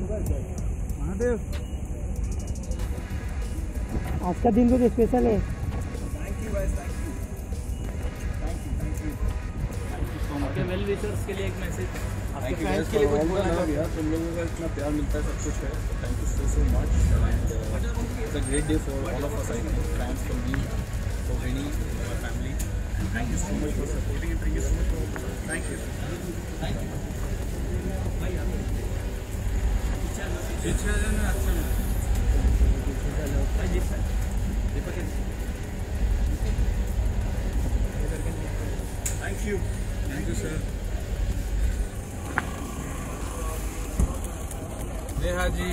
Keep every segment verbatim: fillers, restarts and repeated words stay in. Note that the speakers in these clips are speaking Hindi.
आज का दिन कुछ स्पेशल है। Thank you guys, thank you thank you thank you thank you so much. आपके वेल विशर्स के लिए एक मैसेज, आपके फैंस के लिए कुछ बोलना है यार। तुम लोगों का इतना प्यार मिलता है, सब कुछ है। Thank you so so much and it's a great day for all of us, I think fans for me for any family. Thank you so much for supporting and thank you so much for thank you thank you भाई। आप पिक्चर में अच्छा है जी sir. Thank you. Thank you, sir. Neha ji,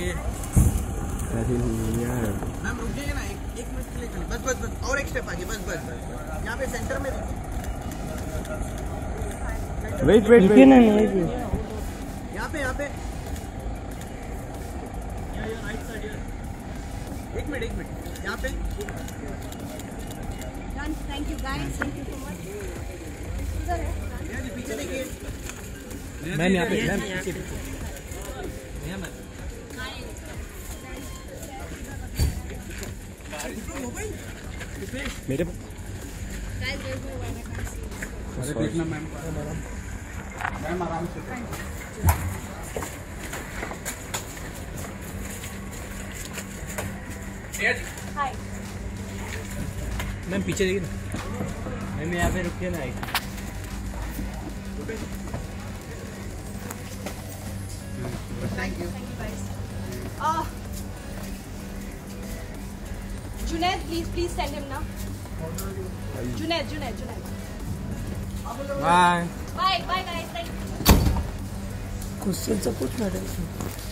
ma'am रुकिए ना एक एक मिनट के लिए। बस बस बस और एक स्टेप आगे। बस बस बस यहाँ पे सेंटर में रुकिए। वेट वेट वेट ना यहाँ पे यहाँ पे एक मिनट एक मिनट यहाँ पे। Thank you guys, thank you so much. इधर है यार, पीछे देखिए। मैम यहाँ पे, मैम पीछे देखिए। मैम मेरे गाइस देखो, अरे देखना मैम। मैम आराम से। हाय मैम, पीछे देखिए ना। मैम यहाँ पे रुकिए ना। Thank you Junaid. Please please send him ना। Junaid Junaid Junaid bye bye bye guys. Thank you. Question सब कुछ मैडम।